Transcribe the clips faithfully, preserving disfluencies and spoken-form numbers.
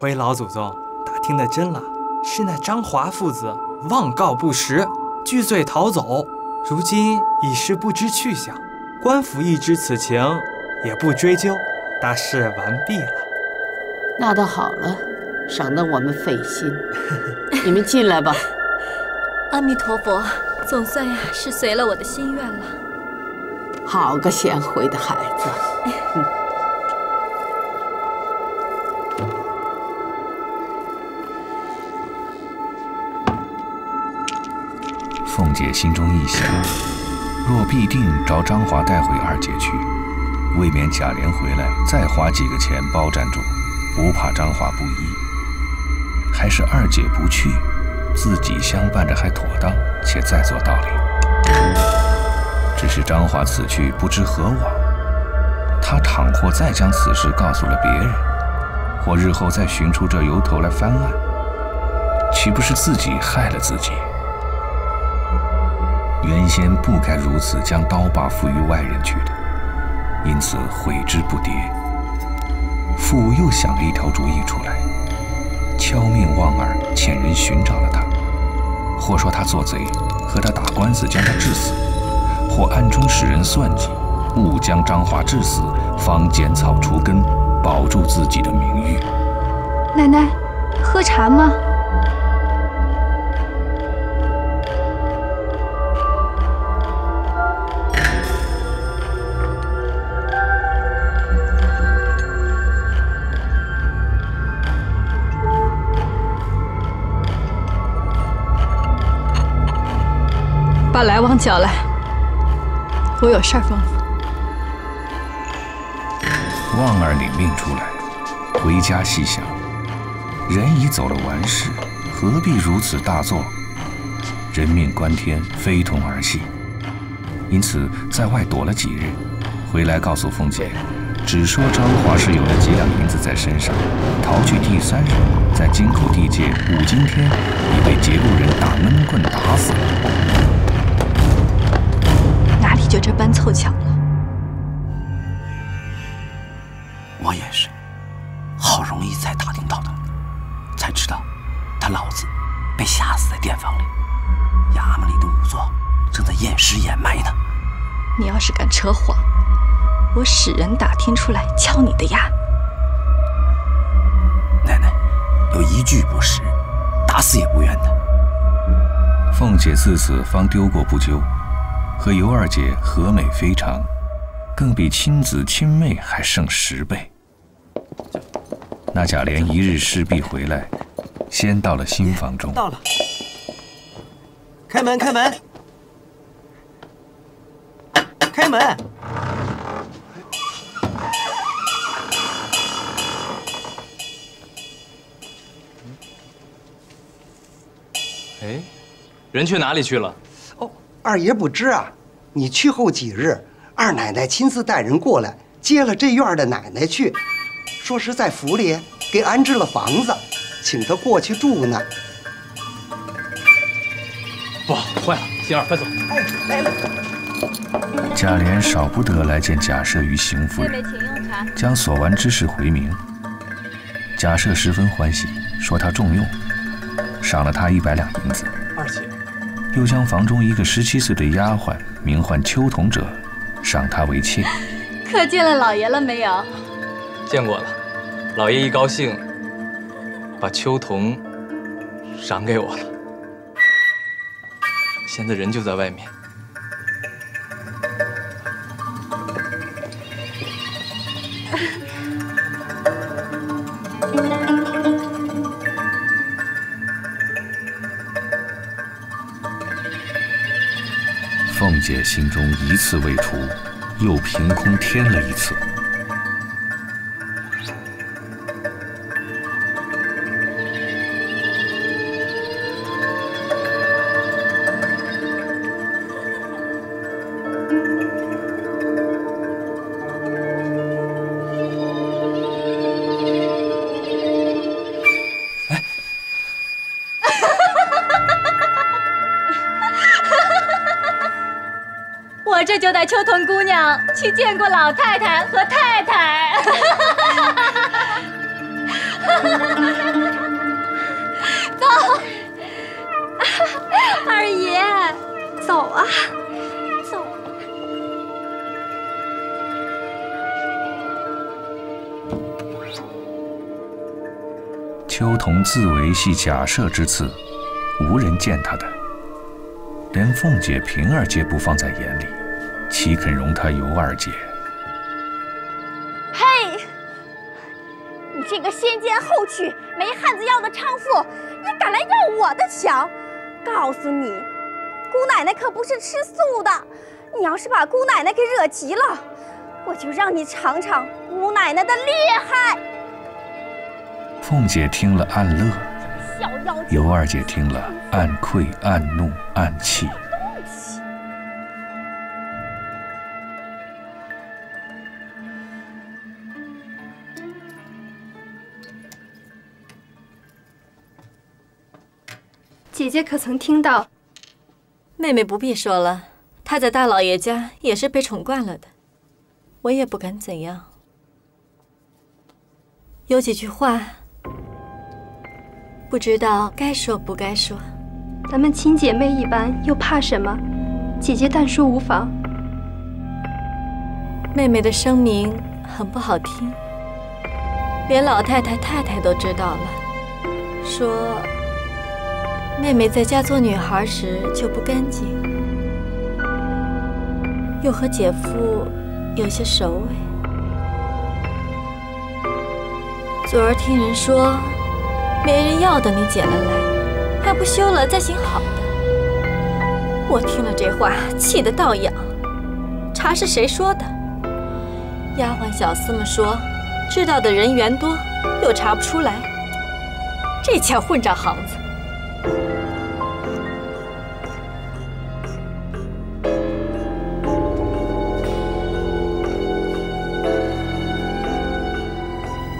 回老祖宗，打听的真了，是那张华父子妄告不实，拒罪逃走，如今已是不知去向。官府一知此情，也不追究，大事完毕了。那倒好了，省得我们费心。你们进来吧。阿弥陀佛，总算呀是随了我的心愿了。好个贤惠的孩子。嗯 凤姐心中一想，若必定找张华带回二姐去，未免贾琏回来再花几个钱包占住，不怕张华不依。还是二姐不去，自己相伴着还妥当，且再做道理。只是张华此去不知何往，他倘或再将此事告诉了别人，或日后再寻出这由头来翻案，岂不是自己害了自己？ 原先不该如此将刀把付于外人去的，因此悔之不迭。父又想了一条主意出来，敲面望儿遣人寻找了他，或说他做贼，和他打官司将他致死；或暗中使人算计，误将张华致死，方剪草除根，保住自己的名誉。奶奶，喝茶吗？ 把来旺叫来，我有事儿吩咐。旺儿领命出来，回家细想，人已走了完事，何必如此大做？人命关天，非同儿戏。因此在外躲了几日，回来告诉凤姐，只说张华是有了几两银子在身上，逃去第三日，在京口地界五更天，已被劫路人打闷棍打死了。 就这般凑巧了，我也是，好容易才打听到的，才知道他老子被吓死在店房里，衙门里的仵作正在验尸掩埋呢。你要是敢扯谎，我使人打听出来敲你的牙。奶奶，有一句不实，打死也不冤的。凤姐自此方丢过不究。 和尤二姐和美非常，更比亲姊亲妹还胜十倍。那贾琏一日势必回来，先到了新房中。到了，开门，开门，开门！哎，人去哪里去了？ 二爷不知啊，你去后几日，二奶奶亲自带人过来接了这院的奶奶去，说是在府里给安置了房子，请她过去住呢。不好，坏了！星儿，快走！哎，来了。贾琏少不得来见贾赦与邢夫人，将所完之事回明。贾赦十分欢喜，说他重用，赏了他一百两银子。二姐。 又将房中一个十七岁的丫鬟，名唤秋桐者，赏她为妾。可见了老爷了没有？见过了。老爷一高兴，把秋桐赏给我了。现在人就在外面。凤姐心中一次未除，又凭空添了一次。哎。我这就带秋桐姑娘去见过老太太和太太。走啊，走啊！秋桐自为系假设之次，无人见他的，连凤姐、平二姐不放在眼里，岂肯容他尤二姐？嘿，你这个先奸后娶、没汉子样的娼妇，你敢来要我的强？告诉你！ 姑奶奶可不是吃素的，你要是把姑奶奶给惹急了，我就让你尝尝姑奶奶的厉害。凤姐听了暗乐，尤二姐听了暗愧、暗怒、暗气。姐姐可曾听到？ 妹妹不必说了，她在大老爷家也是被宠惯了的，我也不敢怎样。有几句话，不知道该说不该说。咱们亲姐妹一般，又怕什么？姐姐但说无妨。妹妹的声明很不好听，连老太太、太太都知道了，说。 妹妹在家做女孩时就不干净，又和姐夫有些熟味。昨儿听人说，没人要的你捡了来，还不休了再行好的。我听了这话，气得倒仰。查是谁说的？丫鬟小厮们说，知道的人缘多，又查不出来。这家混账行子！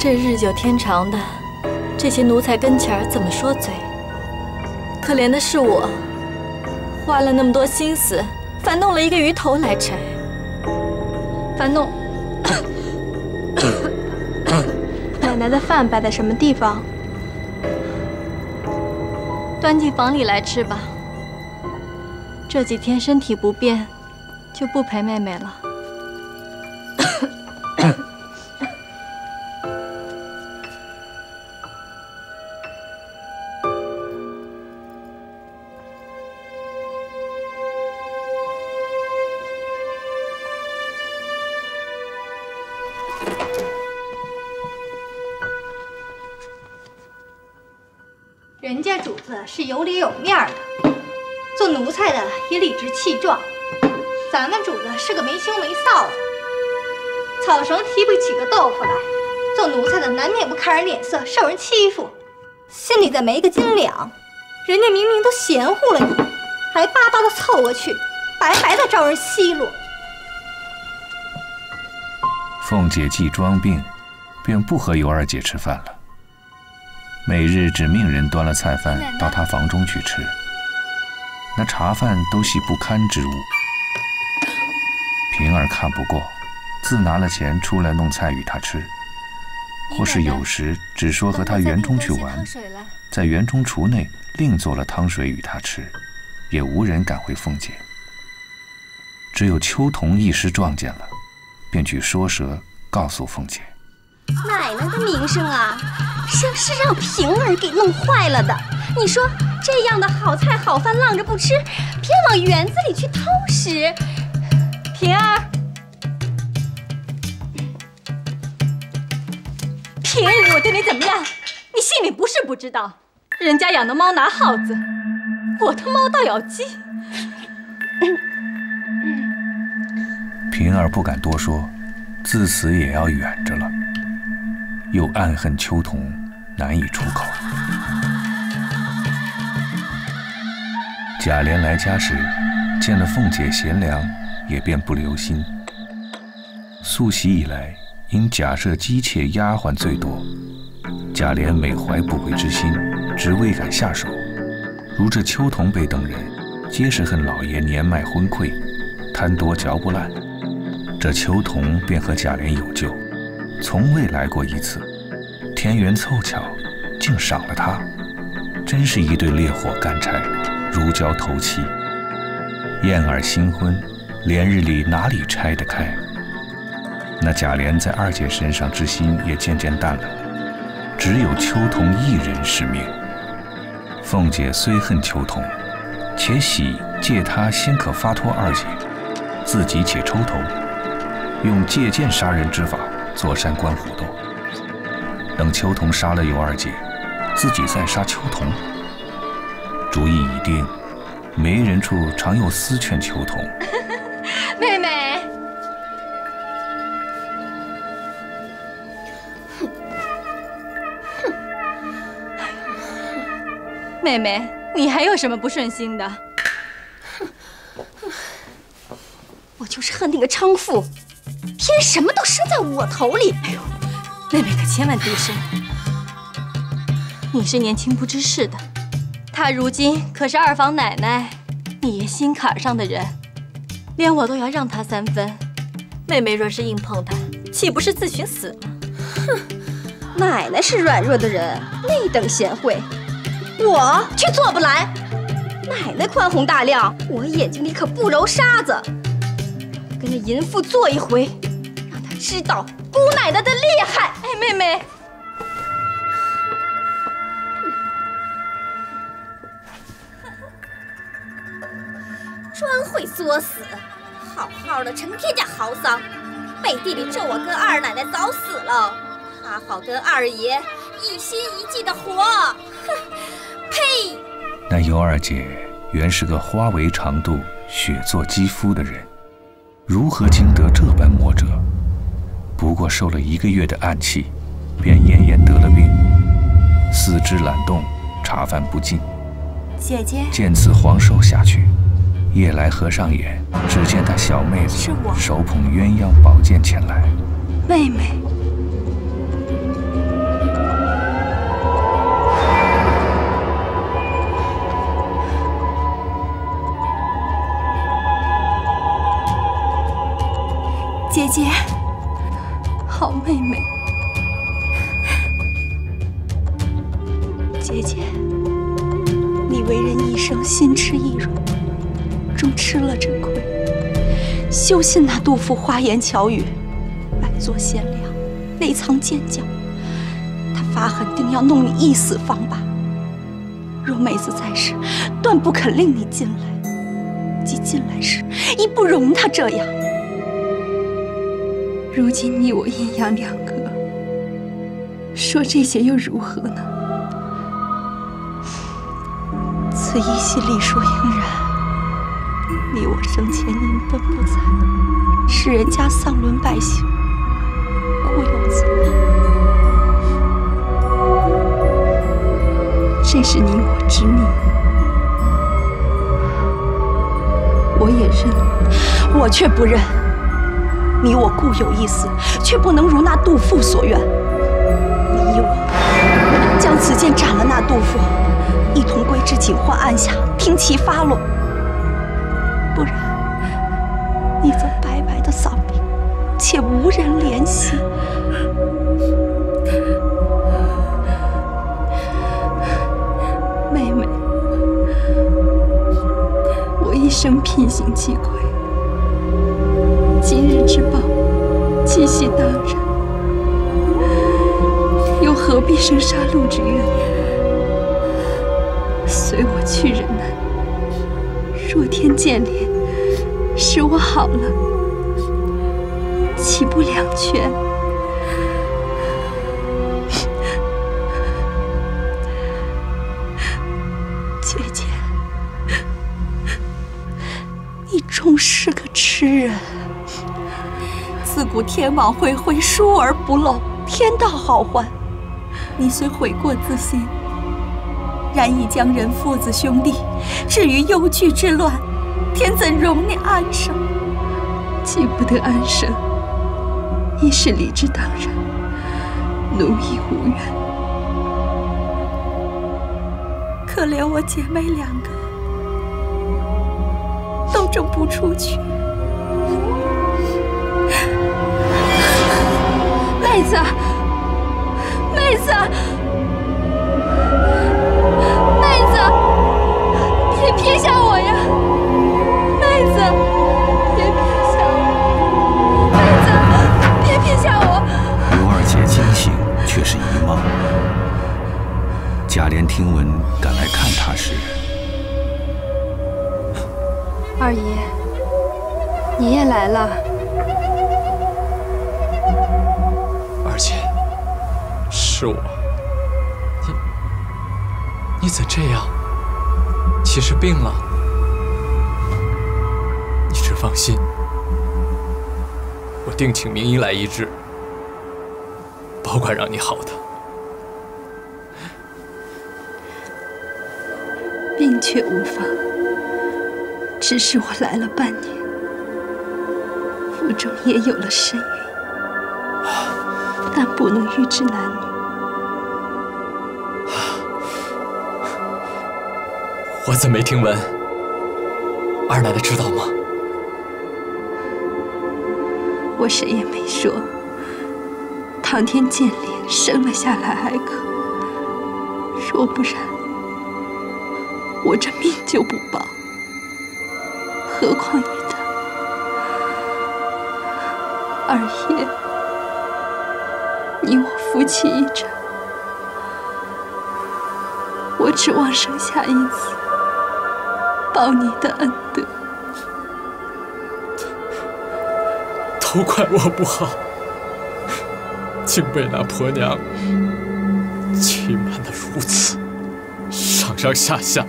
这日久天长的，这些奴才跟前儿怎么说嘴？可怜的是我，花了那么多心思，反弄了一个鱼头来摘。反弄，奶奶的饭摆在什么地方？端进房里来吃吧。这几天身体不便，就不陪妹妹了。 人家主子是有理有面的，做奴才的也理直气壮。咱们主子是个没羞没臊的，草绳提不起个豆腐来。做奴才的难免不看人脸色，受人欺负，心里再没个斤两。人家明明都嫌乎了你，还巴巴的凑过去，白白的招人奚落。凤姐既装病，便不和尤二姐吃饭了。 每日只命人端了菜饭到她房中去吃，那茶饭都系不堪之物。平儿看不过，自拿了钱出来弄菜与她吃，或是有时只说和她园中去玩，在园中厨内另做了汤水与她吃，也无人敢回凤姐。只有秋桐一时撞见了，便去说舌告诉凤姐。 奶奶的名声啊，像是让平儿给弄坏了的。你说这样的好菜好饭浪着不吃，偏往园子里去偷食。平儿，平儿，我对你怎么样？你心里不是不知道，人家养的猫拿耗子，我的猫倒咬鸡。平儿不敢多说，自此也要远着了。 又暗恨秋桐，难以出口。贾琏来家时，见了凤姐贤良，也便不留心。素习以来，因假设姬妾丫鬟最多，贾琏每怀不轨之心，只未敢下手。如这秋桐辈等人，皆是恨老爷年迈昏聩，贪多嚼不烂，这秋桐便和贾琏有旧。 从未来过一次，天缘凑巧，竟赏了他，真是一对烈火干柴，如胶投漆。燕儿新婚，连日里哪里拆得开？那贾琏在二姐身上之心也渐渐淡了，只有秋桐一人是命。凤姐虽恨秋桐，且喜借他先可发脱二姐，自己且抽头，用借剑杀人之法坐山观虎斗。等秋桐杀了尤二姐，自己再杀秋桐。主意已定，媒人处常有私劝秋桐：“妹妹，哼，哼，妹妹，你还有什么不顺心的？我就是恨那个娼妇，偏什么都生在我头里。哎呦，妹妹可千万低声，你是年轻不知事的。 她如今可是二房奶奶，你爷心坎上的人，连我都要让她三分。妹妹若是硬碰她，岂不是自寻死吗？哼，奶奶是软弱的人，那等贤惠，我却做不来。奶奶宽宏大量，我眼睛里可不揉沙子。跟着淫妇做一回，让她知道姑奶奶的厉害。哎，妹妹。 专会作死，好好的成天家豪丧，背地里咒我跟二奶奶早死了，他好跟二爷一心一计的活。哼，呸！那尤二姐原是个花为长度，雪作肌肤的人，如何经得这般磨折？不过受了一个月的暗器，便恹恹得了病，四肢懒动，茶饭不进。姐姐见此黄手下去。 夜来和尚也，只见他小妹子是我手捧鸳鸯宝剑前来。妹妹，姐姐，好妹妹，姐姐，你为人一生心痴意软。 终吃了真亏，休信那杜甫花言巧语，外作贤良，内藏奸狡。他发狠定要弄你一死方罢。若妹子在世，断不肯令你进来；即进来时，亦不容他这样。如今你我阴阳两隔，说这些又如何呢？此一系理说应然。 你我生前因奔不才，使人家丧伦败行，故有此报。这是你我之命，我也认，我却不认。你我固有一死，却不能如那杜甫所愿。你我将此剑斩了那杜甫，一同归至警幻案下，听其发落。 不然，你则白白的丧命，且无人怜惜。妹妹，我一生品行既轨，今日之报，既系当然，又何必生杀戮之怨？随我去忍耐。若天见怜。 使我好了，岂不两全？姐姐，你终是个痴人。自古天网恢恢，疏而不漏，天道好还。你虽悔过自新，然已将人父子兄弟置于忧惧之乱。 天怎容你安生？既不得安生，亦是理之当然。奴亦无怨。可怜我姐妹两个，都整不出去。妹子，妹子，妹子，别撇下我呀！ 妹贾琏听闻赶来看他时，二姨，你也来了。二姐，是我。你你怎这样？岂是病了？你只放心，我定请名医来医治，保管让你好的。 病却无妨，只是我来了半年，腹中也有了身孕，但不能预知男女。我怎么没听闻？二奶奶知道吗？我谁也没说。唐天见琏生了下来还可，若不然。 我这命就不保，何况你的二爷，你我夫妻一场，我指望生下一子，报你的恩德。都怪我不好，竟被那婆娘欺瞒得如此，上上下下。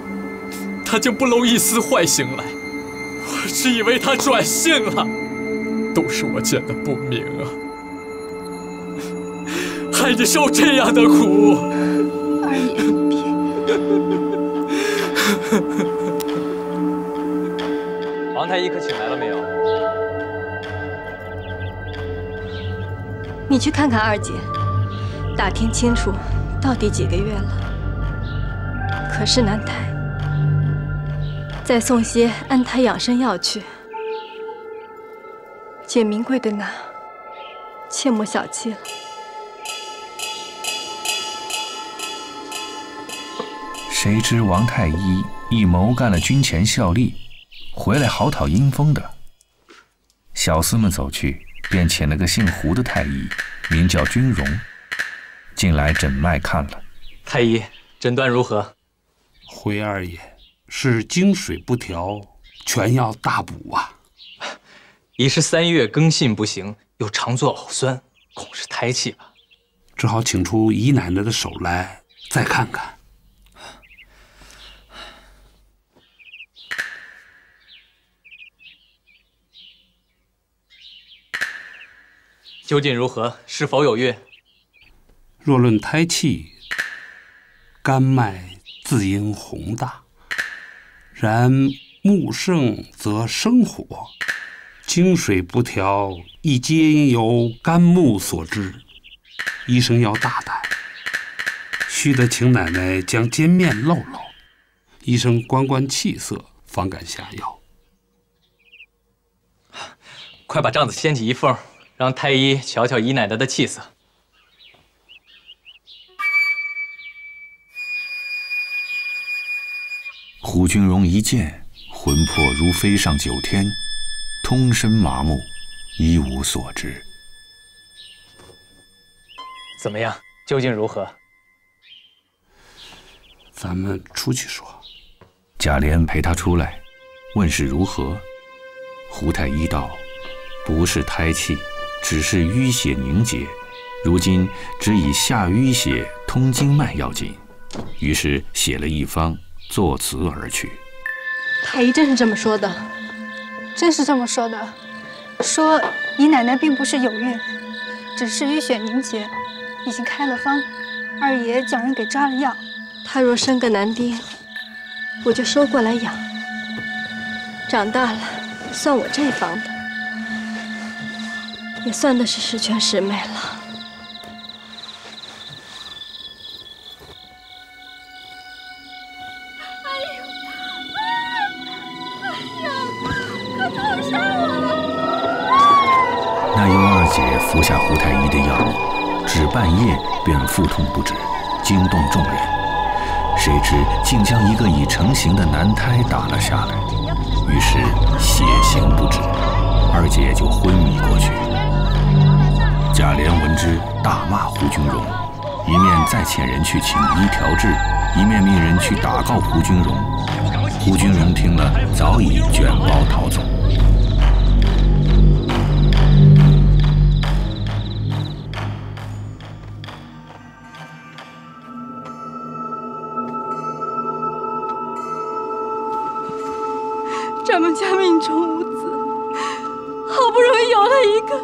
他竟不露一丝坏行来，我只以为他转性了，都是我见的不明啊，害你受这样的苦。二爷，别。王太医可请来了没有？你去看看二姐，打听清楚到底几个月了，可是难待。 再送些安胎养生药去。姐名贵的拿，切莫小气了。谁知王太医一谋干了军前效力，回来好讨阴风的。小厮们走去，便请了个姓胡的太医，名叫君荣，进来诊脉看了。太医，诊断如何？回二爷。 是经水不调，全要大补啊！已是三月更信不行，又常作呕酸，恐是胎气吧？只好请出姨奶奶的手来，再看看。究竟如何？是否有孕？若论胎气，肝脉自应宏大。 然木盛则生火，经水不调，亦皆因由肝木所致。医生要大胆，须得请奶奶将肩面露露，医生观观气色，方敢下药。快把帐子掀起一缝，让太医瞧瞧姨奶奶的气色。 胡君荣一见，魂魄如飞上九天，通身麻木，一无所知。怎么样？究竟如何？咱们出去说。贾琏陪他出来，问是如何。胡太医道：“不是胎气，只是淤血凝结，如今只以下淤血通经脉要紧。”于是写了一方。 作辞而去。太医真是这么说的，真是这么说的，说姨奶奶并不是有孕，只是淤血凝结，已经开了方。二爷叫人给抓了药。她若生个男丁，我就收过来养。长大了，算我这方的，也算的是十全十美了。 服下胡太医的药，只半夜便腹痛不止，惊动众人。谁知竟将一个已成型的男胎打了下来，于是血行不止，二姐就昏迷过去。贾琏闻之，大骂胡君荣，一面再遣人去请医调治，一面命人去打告胡君荣。胡君荣听了，早已卷包逃走。 咱们家命中无子，好不容易有了一个，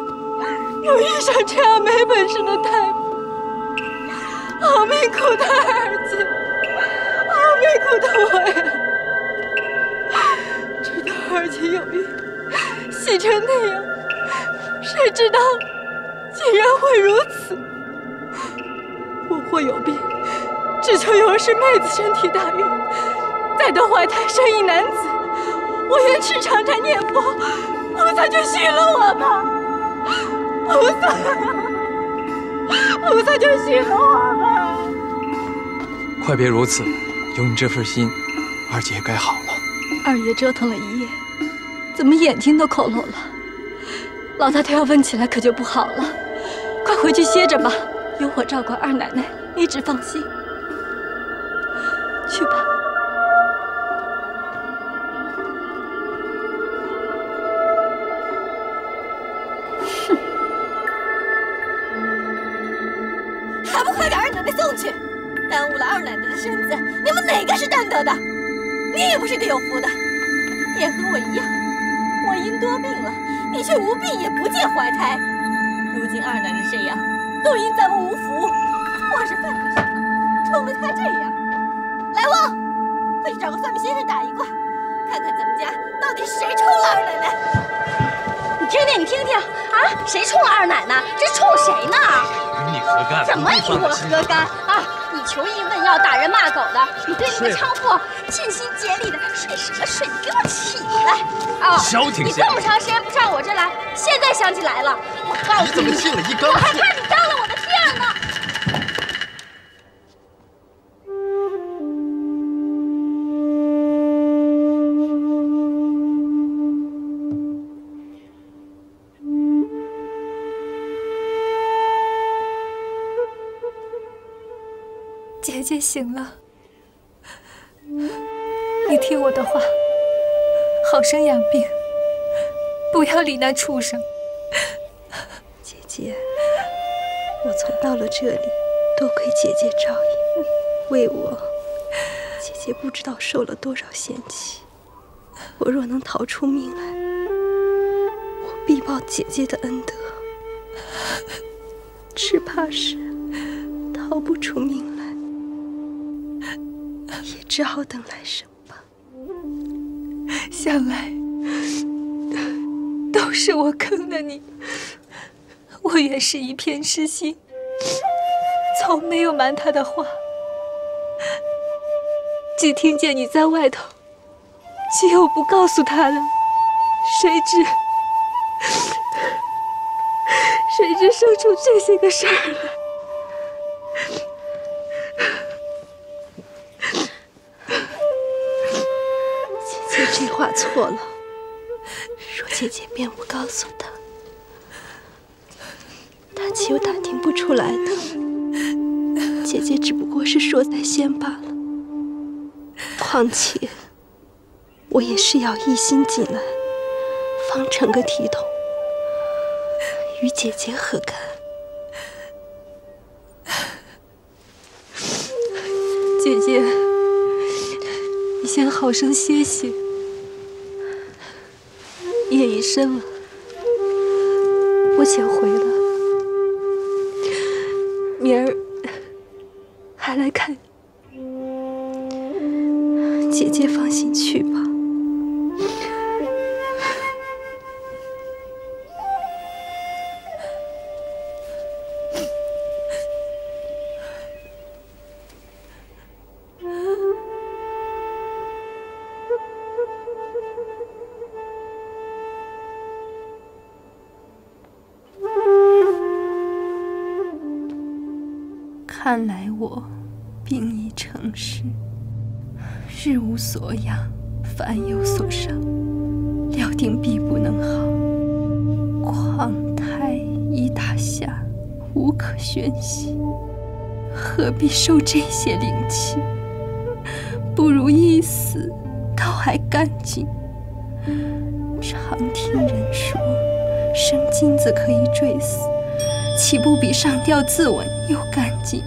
又遇上这样没本事的大夫，好命苦的二姐，好命苦的我呀！知道二姐有孕，喜成那样，谁知道竟然会如此？我或有病，只求有时妹子身体大悦，再得怀胎生一男子。 我愿去长斋念佛，菩萨就许了我吧，菩萨，菩萨就许了我吧。快别如此，有你这份心，二姐也该好了。二爷折腾了一夜，怎么眼睛都抠漏了？老大他要问起来可就不好了。快回去歇着吧，有我照管二奶奶，你只放心。去吧。 的，你也不是个有福的，也和我一样，我因多病了，你却无病也不见怀胎。如今二奶奶这样，都因咱们无福。我是犯了什么，冲得她这样？来旺，快去找个算命先生打一卦，看看咱们家到底谁冲了二奶奶。你听听，你听听啊，谁冲了二奶奶？这冲谁呢？与你何干？怎么与我何干啊？ 求医问药、打人骂狗的，你对那个娼妇尽心竭力的睡什么睡？你给我起来！哦，你这么长时间不上我这来，现在想起来了。我告诉你，我还怕你当了我的面呢。姐姐醒了，你听我的话，好生养病，不要理那畜生。姐姐，我才到了这里，多亏姐姐照应，为我，姐姐不知道受了多少嫌弃。我若能逃出命来，我必报姐姐的恩德。只怕是逃不出命来。 也只好等来生吧。向来都是我坑了你，我原是一片痴心，从没有瞒他的话。只听见你在外头，只有不告诉他了，谁知谁知生出这些个事儿来。 这话错了，若姐姐便不告诉他，他岂有打听不出来的？姐姐只不过是说在先罢了。况且，我也是要一心进来，方成个体统，与姐姐何干？姐姐，你先好生歇歇。 夜已深了，我想回了。明儿还来看你，姐姐放心去吧。看来我病已成势，日无所养，饭有所伤，料定必不能好。况胎已打下，无可宣泄，何必受这些灵气？不如一死，倒还干净。常听人说，生金子可以坠死，岂不比上吊自刎又干净？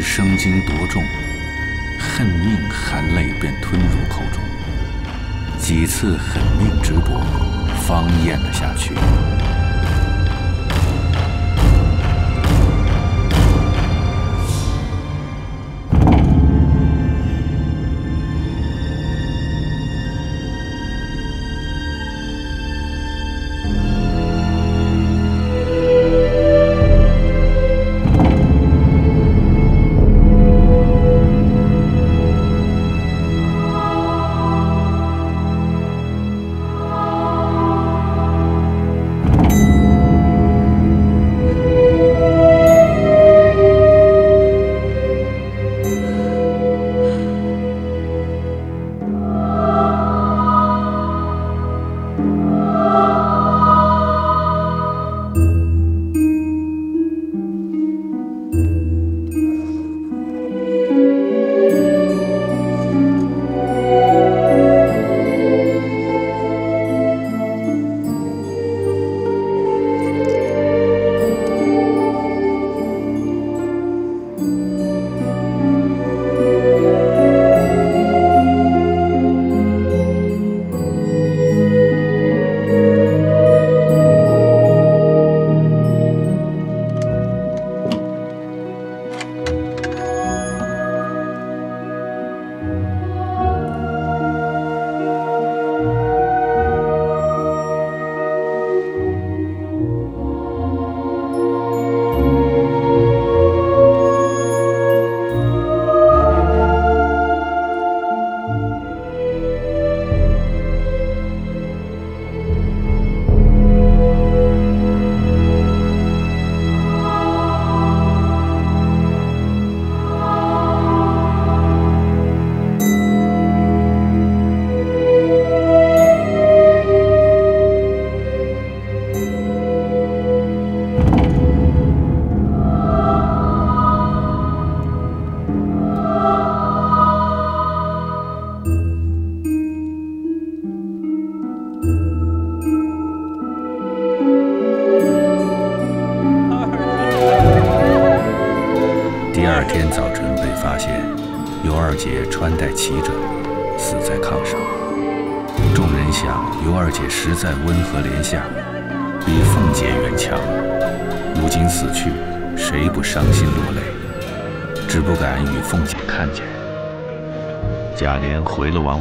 生经多重，恨命含泪便吞入口中，几次狠命直搏，方咽了下去。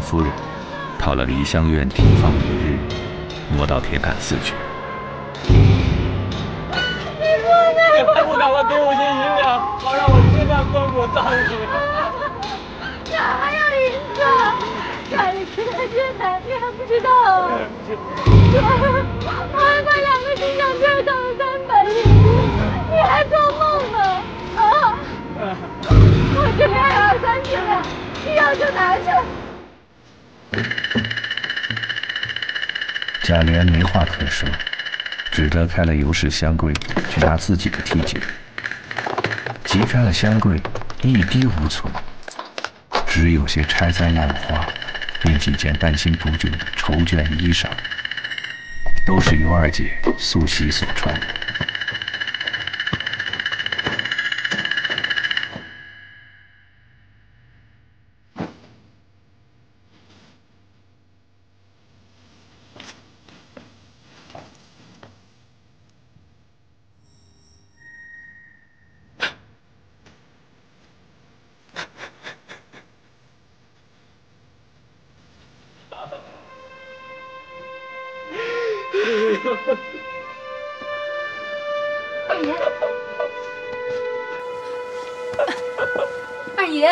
夫人讨了梨香院停放一日，挪到铁杆寺去。你不打算给我些银两，好让我吃饭过过葬礼？哪还有银子？看你吃的真难听，还不知道啊！我还把两个金项圈当了三百日，你还做梦呢？啊！我这里还有三十两，你要就拿去。 贾琏没话可说，只得开了尤氏香柜去拿自己的梯子。急开了香柜，一滴无存，只有些拆簪烂花，并几件半新不旧的绸绢衣裳，都是尤二姐素习所穿的。二爷，二爷，二爷，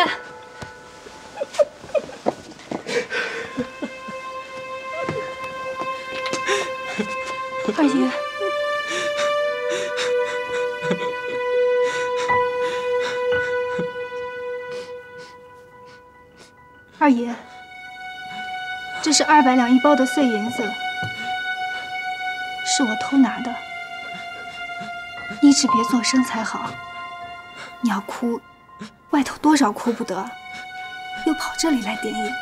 二爷，这是二百两一包的碎银子。 是我偷拿的，你只别作声才好。你要哭，外头多少哭不得，又跑这里来点眼。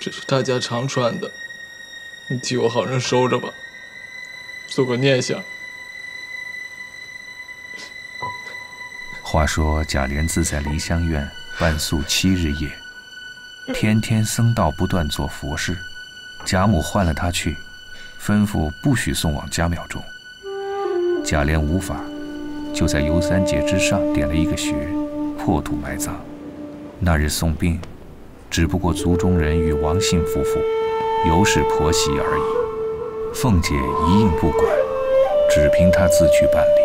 这是大家常穿的，你替我好生收着吧，做个念想。 话说贾莲自在梨香院半宿七日夜，天天僧道不断做佛事，贾母换了他去，吩咐不许送往家庙中。贾莲无法，就在游三节之上点了一个穴，破土埋葬。那日送殡，只不过族中人与王信夫妇尤是婆媳而已，凤姐一应不管，只凭她自去办理。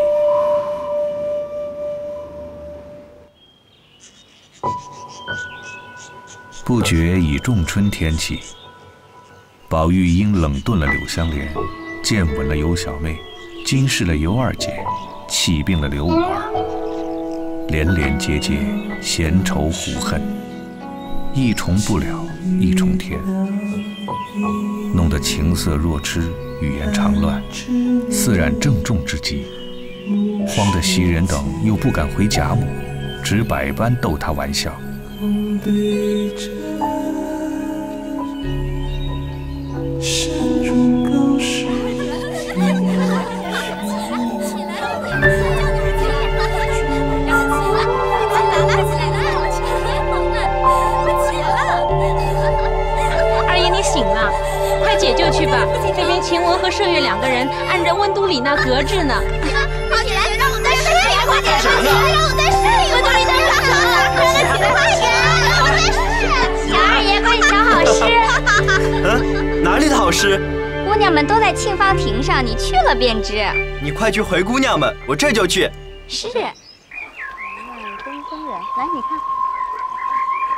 不觉已仲春天气，宝玉因冷顿了柳湘莲，见闻了尤小妹，惊视了尤二姐，气病了刘五儿，连连接接，闲愁苦恨，一重不了一重添，弄得情色若痴，语言长乱，似染正中之机，慌得袭人等又不敢回贾母，只百般逗她玩笑。 二爷，你醒了，快解救去吧。这边晴雯和麝月两个人按着温都里那格制呢。快起来，让我再试一遍，快点，让我再试一遍，温都里太烫了，快点起来，快点。 嗯，哪里的好事？姑娘们都在沁芳亭上，你去了便知。你快去回姑娘们，我这就去。是。嗯，东风远，来你看，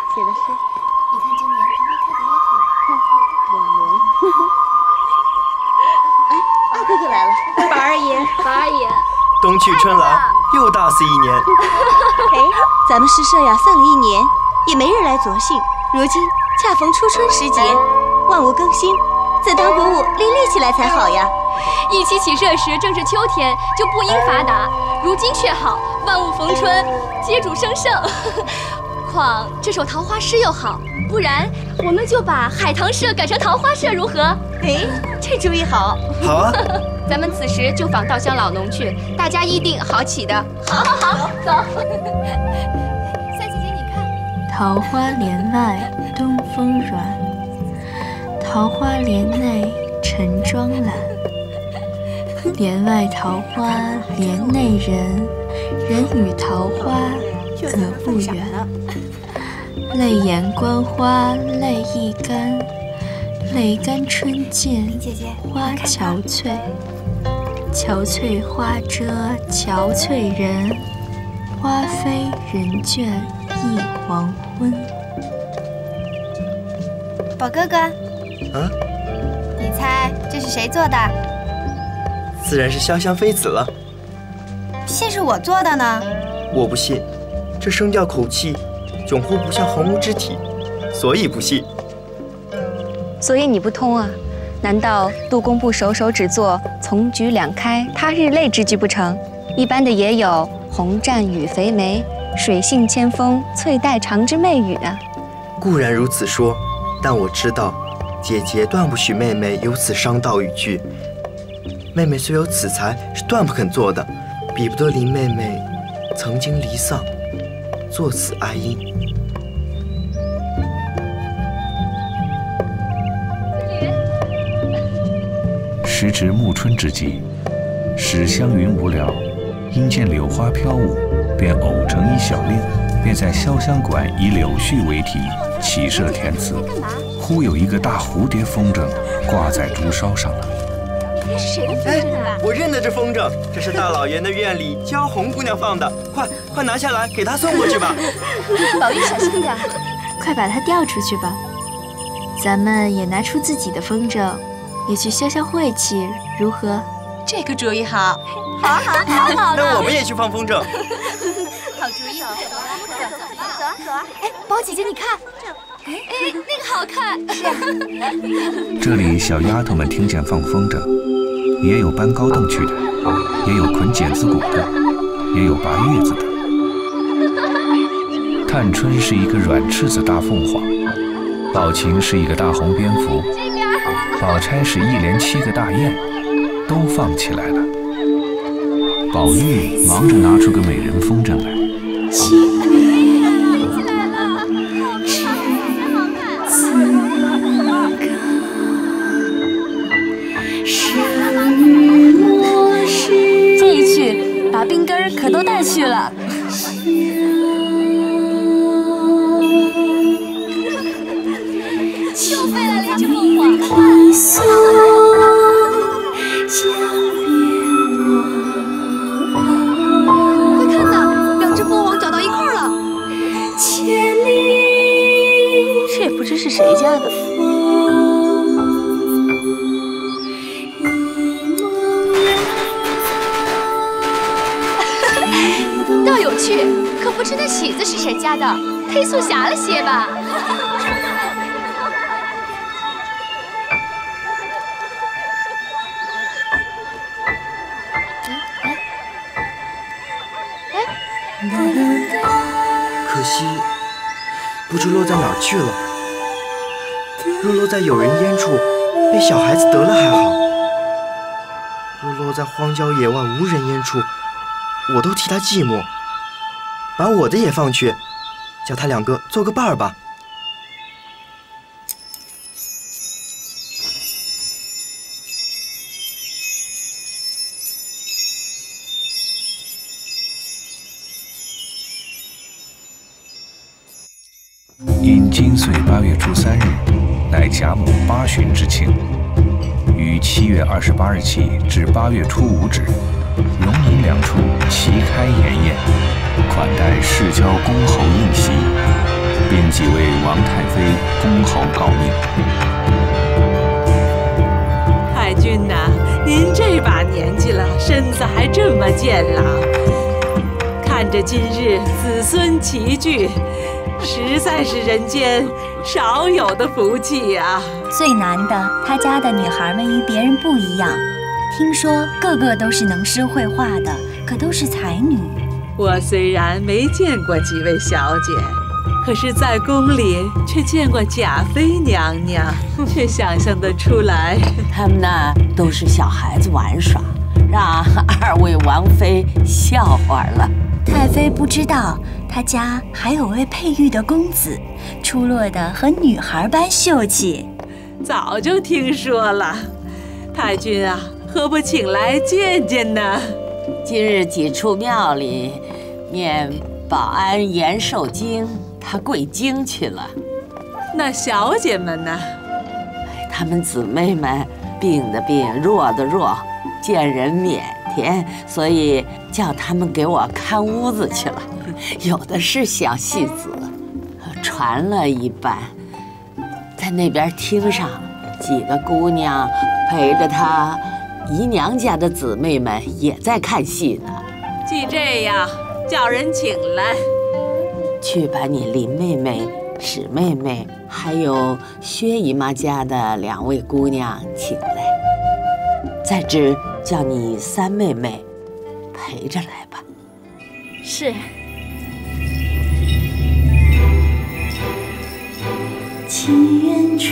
写的诗。你看今年桃花开得也好看。两轮。哎，二哥哥来了。宝二爷，宝二爷。冬去春来，又大似一年。哎，咱们诗社呀，散了一年，也没人来酌兴，如今。 恰逢初春时节，万物更新，自当鼓舞励力起来才好呀。一起起社时正是秋天，就不应发达，如今却好，万物逢春，皆主生盛。况这首桃花诗又好，不然我们就把海棠社改成桃花社如何？哎，这主意好。好啊，咱们此时就访稻香老农去，大家议定好起的。好，好，好，走。三姐姐，你看，桃花帘外。 东风软，桃花帘内晨妆懒。帘外桃花帘内人，人与桃花隔不远。泪眼观花泪易干，泪干春见花憔悴。憔悴花遮憔悴人，花飞人倦忆黄昏。 宝哥哥，嗯，你猜这是谁做的？自然是潇湘妃子了。信是我做的呢？我不信，这声调口气，迥乎不像横无之体，所以不信。所以你不通啊？难道杜工部首首只作“丛菊两开他日泪”之句不成？一般的也有“红绽雨肥梅，水性千峰翠带长之媚语”啊。固然如此说。 但我知道，姐姐断不许妹妹有此伤道语句。妹妹虽有此才，是断不肯做的，比不得林妹妹曾经离丧，作此哀音。时值暮春之际，使湘云无聊，因见柳花飘舞，便偶成一小令，便在潇湘馆以柳絮为题，起设填词。忽有一个大蝴蝶风筝挂在竹梢上了。这是谁的风筝啊？我认得这风筝，这是大老爷的院里娇红姑娘放的，快快拿下来，给她送过去吧。宝玉，小心点，快把它调出去吧。咱们也拿出自己的风筝，也去消消晦气，如何？ 这个主意好，好好好好。那我们也去放风筝。好主意，走啊走啊走啊走啊！哎，宝姐姐你看，哎哎，那个好看。这里小丫头们听见放风筝，也有搬高凳去的，也有捆剪子鼓的，也有拔月子的。探春是一个软翅子大凤凰，宝琴是一个大红蝙蝠，宝钗是一连七个大雁。 都放起来了。宝玉忙着拿出个美人风筝来。七女起来了，好看，好看，好看。神魔是。这一去，把冰根可都带去了。又飞来了一只凤凰。 谁家的？倒有趣，可不知那喜字是谁家的，忒肃侠了些吧。可惜，不知落在哪儿去了。 若落在有人烟处，被小孩子得了还好；若落在荒郊野外无人烟处，我都替他寂寞。把我的也放去，叫他两个做个伴儿吧。因今岁八月初三日。 乃贾母八旬之庆，于七月二十八日起至八月初五止，龙吟两处齐开筵宴，款待世交公侯应席，并几位王太妃公侯诰命。太君呐、啊，您这把年纪了，身子还这么健朗，看着今日子孙齐聚。 实在是人间少有的福气呀！最难的，他家的女孩们与别人不一样，听说个个都是能诗会画的，可都是才女。我虽然没见过几位小姐，可是，在宫里却见过贾妃娘娘，却想象得出来，他们那都是小孩子玩耍，让二位王妃笑话了。太妃不知道。 他家还有位佩玉的公子，出落得和女孩般秀气。早就听说了，太君啊，何不请来见见呢？今日几处庙里念保安延寿经，他跪经去了。那小姐们呢？她们姊妹们病的病，弱的弱，见人腼腆，所以叫她们给我看屋子去了。 有的是小戏子，传了一半，在那边厅上，几个姑娘陪着她姨娘家的姊妹们也在看戏呢。既这样，叫人请来，去把你林妹妹、史妹妹，还有薛姨妈家的两位姑娘请来，再至叫你三妹妹陪着来吧。是。 祈愿中，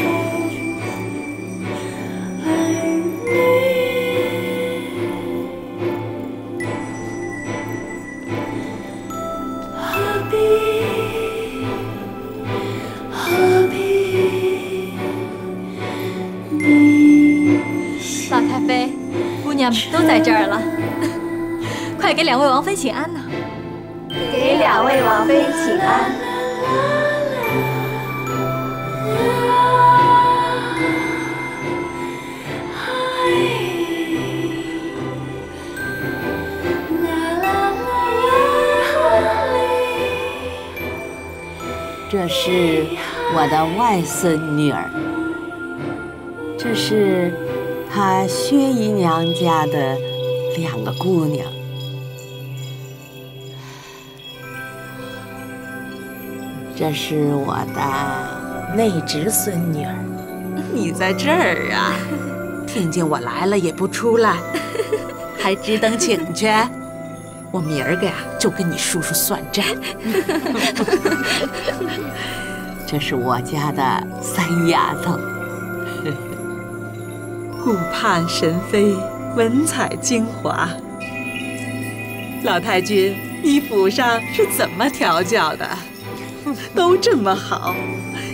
儿女何必何必？老太妃，姑娘们都在这儿了，快给两位王妃请安呢！给两位王妃请安。这是我的外孙女儿，这是她薛姨娘家的两个姑娘。这是我的内侄孙女儿。你在这儿啊？听见我来了也不出来，还只等请去。 我明儿个呀，就跟你叔叔算账。这是我家的三丫头，顾盼神飞，文采精华。老太君，你府上是怎么调教的？都这么好，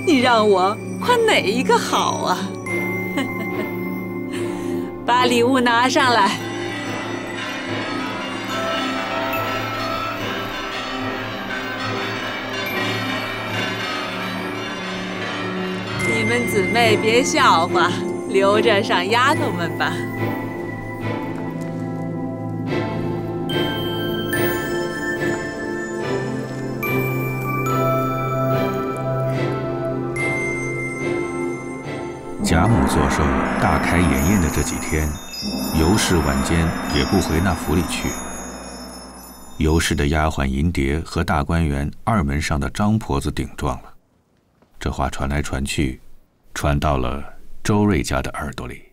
你让我夸哪一个好啊？把礼物拿上来。 你们姊妹别笑话，留着上丫头们吧。贾母做寿大开筵宴的这几天，尤氏晚间也不回那府里去。尤氏的丫鬟银蝶和大观园二门上的张婆子顶撞了，这话传来传去。 传到了周瑞家的耳朵里。